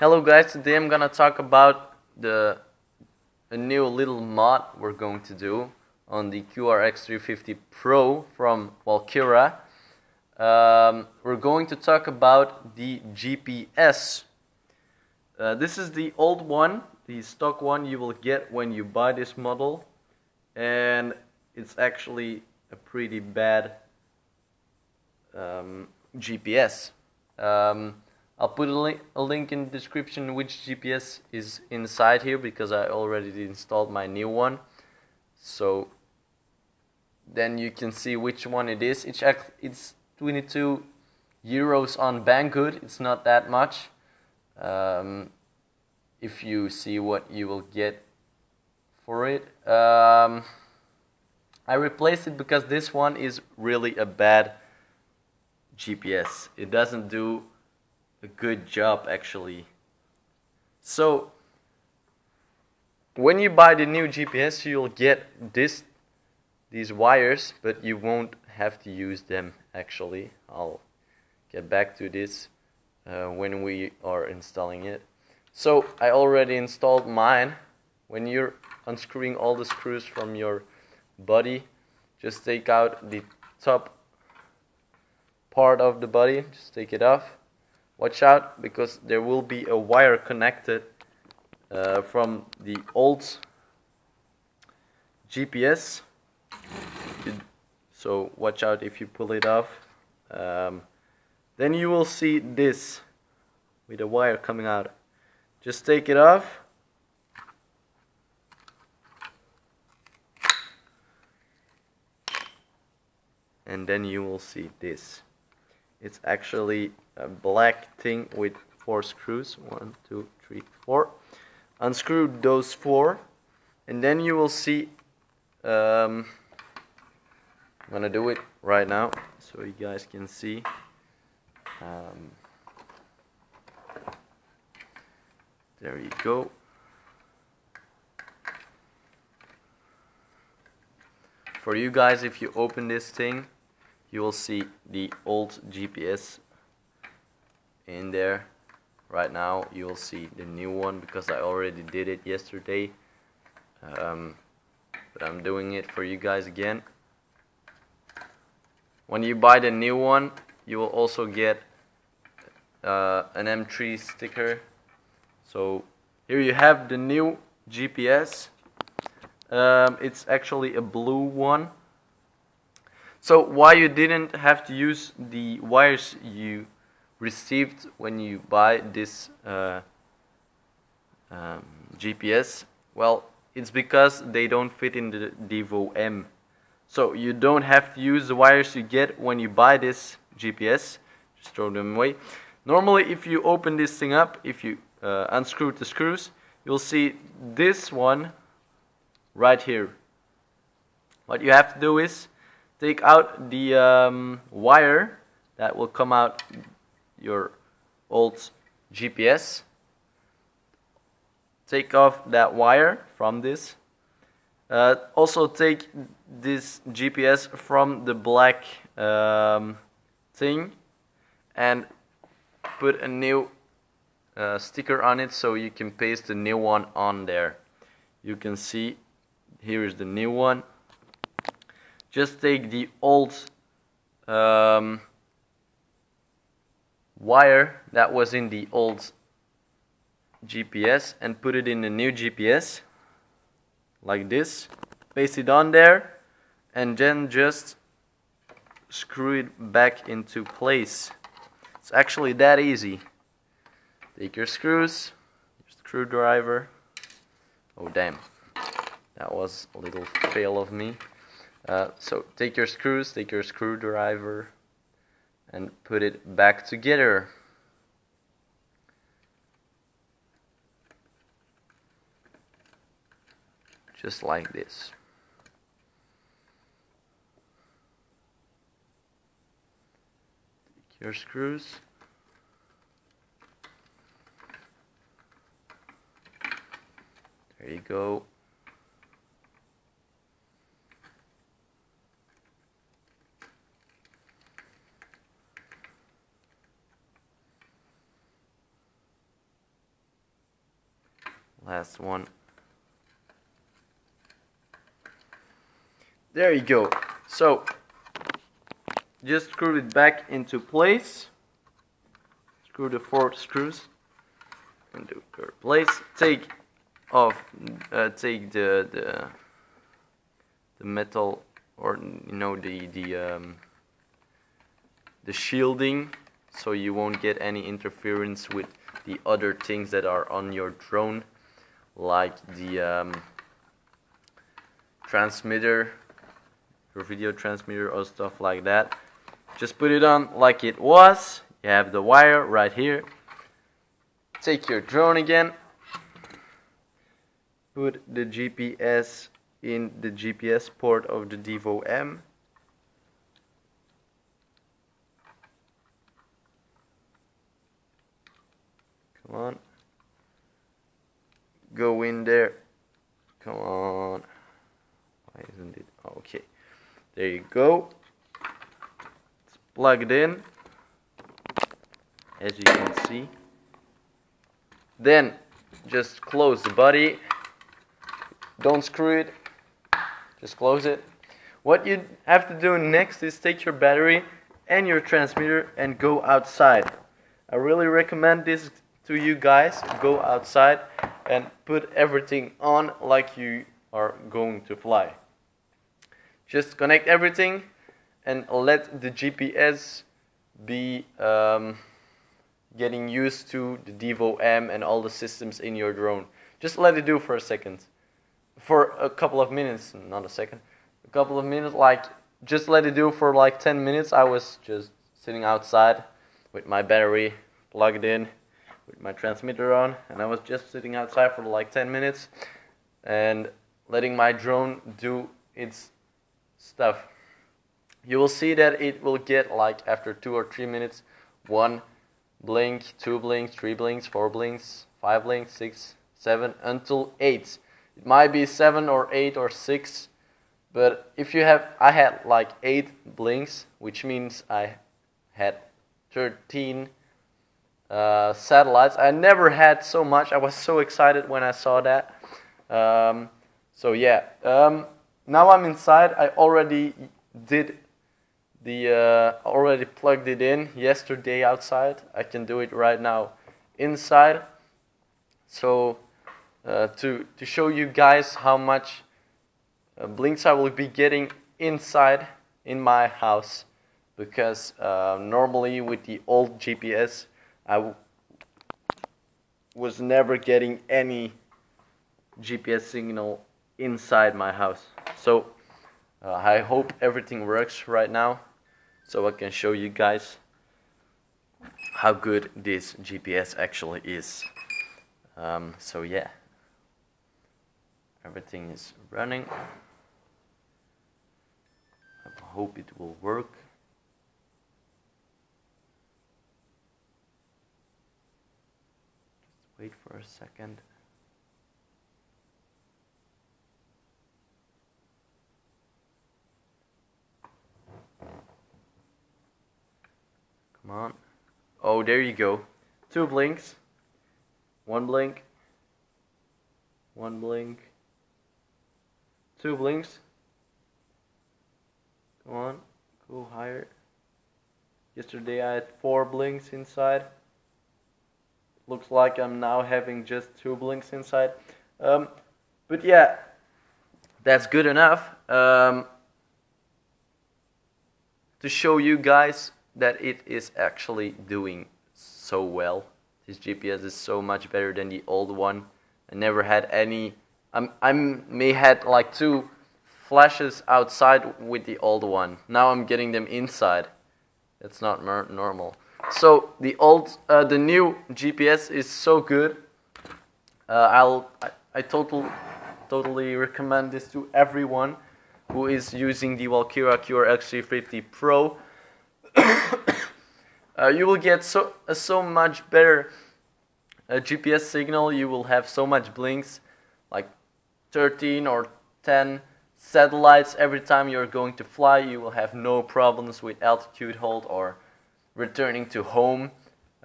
Hello guys, today I'm gonna talk about a new little mod we're going to do on the QRX350 Pro from Walkera. We're going to talk about the GPS. This is the old one, the stock one you will get when you buy this model, and it's actually a pretty bad GPS. I'll put a link in the description which GPS is inside here, because I already installed my new one. So then you can see which one it is. It's 22 euros on Banggood. It's not that much. If you see what you will get for it. I replaced it because this one is really a bad GPS. It doesn't do a good job actually. So when you buy the new GPS, you'll get these wires, but you won't have to use them actually. I'll get back to this when we are installing it. So I already installed mine. When you're unscrewing all the screws from your body, just take out the top part of the body, just take it off. Watch out, because there will be a wire connected from the old GPS, so watch out if you pull it off. Then you will see this with a wire coming out. Just take it off, and then you will see this. It's actually a black thing with 4 screws, 1, 2, 3, 4. Unscrew those 4, and then you will see. I'm gonna do it right now so you guys can see. There you go. For you guys, if you open this thing, you will see the old GPS in there. Right now you will see the new one, because I already did it yesterday, but I'm doing it for you guys again. When you buy the new one, you will also get an M3 sticker. So here you have the new GPS. It's actually a blue one. So why you didn't have to use the wires you received when you buy this GPS? Well, it's because they don't fit in the Devo M. So you don't have to use the wires you get when you buy this GPS. Just throw them away. Normally, if you open this thing up, if you unscrew the screws, you'll see this one right here. What you have to do is take out the wire that will come out your old GPS. Take off that wire from this. Also take this GPS from the black thing and put a new sticker on it, so you can paste the new one on there. You can see here is the new one. Just take the old wire that was in the old GPS and put it in the new GPS like this, paste it on there, and then just screw it back into place. It's actually that easy. Take your screws, your screwdriver. Oh damn, that was a little fail of me. So take your screws, take your screwdriver, and put it back together. Just like this. Take your screws. There you go. last one. There you go. So just screw it back into place. Screw the four screws into their place. Take off, take the metal, or you know, the shielding, so you won't get any interference with the other things that are on your drone, like the transmitter, your video transmitter, or stuff like that. Just put it on like it was. You have the wire right here. Take your drone again. Put the GPS in the GPS port of the Devo M. Come on. Go in there. Come on. Why isn't it? Okay. There you go. It's plugged in, as you can see. Then just close the body. Don't screw it. Just close it. What you have to do next is take your battery and your transmitter and go outside. I really recommend this to you guys. Go outside and put everything on like you are going to fly. Just connect everything and let the GPS be getting used to the Devo M and all the systems in your drone. Just let it do for a second. For a couple of minutes, not a second. A couple of minutes, like, just let it do for like 10 minutes. I was just sitting outside with my battery plugged in, with my transmitter on, and I was just sitting outside for like 10 minutes and letting my drone do its stuff. You will see that it will get, like, after 2 or 3 minutes, one blink, two blinks, three blinks, four blinks, five blinks, 6, 7, until 8. It might be 7 or 8 or 6, but if you have, I had like 8 blinks, which means I had 13 satellites. I never had so much. I was so excited when I saw that. So yeah, now I'm inside. I already did the already plugged it in yesterday outside. I can do it right now inside. So to show you guys how much blinks I will be getting inside in my house, because normally with the old GPS I was never getting any GPS signal inside my house. So I hope everything works right now, so I can show you guys how good this GPS actually is. So yeah, everything is running. I hope it will work. Just wait for a second. Come on. Oh, there you go. 2 blinks. One blink. One blink. 2 blinks. Come on. Go higher. Yesterday I had 4 blinks inside. Looks like I'm now having just 2 blinks inside. But yeah, that's good enough to show you guys that it is actually doing so well. This GPS is so much better than the old one. I never had any. I may had like 2 flashes outside with the old one. Now I'm getting them inside. That's not normal. So the old, the new GPS is so good. I totally recommend this to everyone who is using the Walkera QRX350 Pro. You will get so much better GPS signal. You will have so much blinks, like 13 or 10 satellites every time you're going to fly. You will have no problems with altitude hold or returning to home,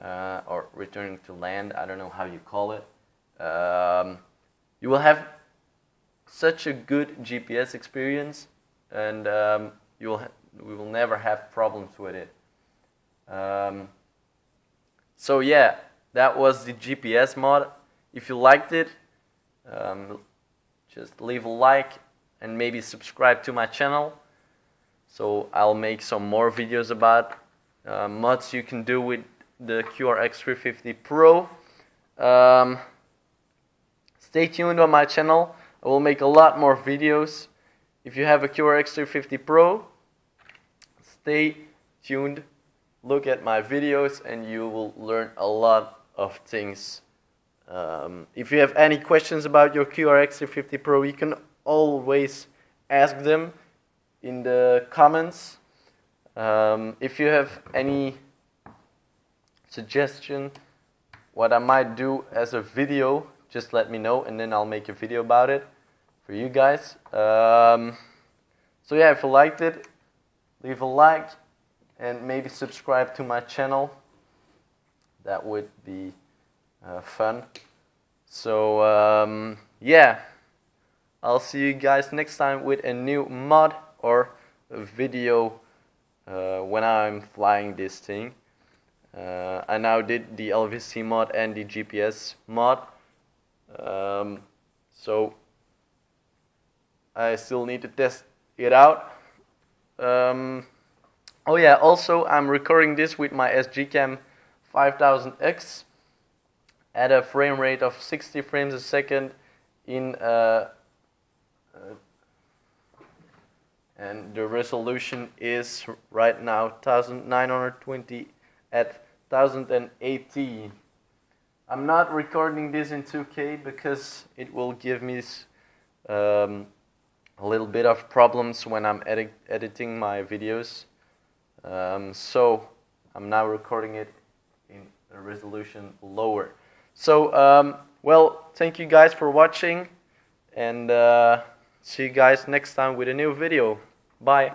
or returning to land. I don't know how you call it. you will have such a good GPS experience, and we will never have problems with it. So yeah, that was the GPS mod. If you liked it, just leave a like and maybe subscribe to my channel, so I'll make some more videos about mods you can do with the QRX350 Pro. Stay tuned on my channel. I will make a lot more videos. If you have a QRX350 Pro, stay tuned, look at my videos, and you will learn a lot of things. If you have any questions about your QRX350 Pro, you can always ask them in the comments. If you have any suggestion what I might do as a video, just let me know, and then I'll make a video about it for you guys. So yeah, if you liked it, leave a like and maybe subscribe to my channel. That would be fun. So yeah, I'll see you guys next time with a new mod or a video when I'm flying this thing. I now did the LVC mod and the GPS mod. So I still need to test it out. Oh yeah, also I'm recording this with my SJCAM 5000X at a frame rate of 60 frames a second in and the resolution is right now 1920 at 1080. I'm not recording this in 2K because it will give me a little bit of problems when I'm editing my videos. So I'm now recording it in a resolution lower. So well, thank you guys for watching, and see you guys next time with a new video. Bye.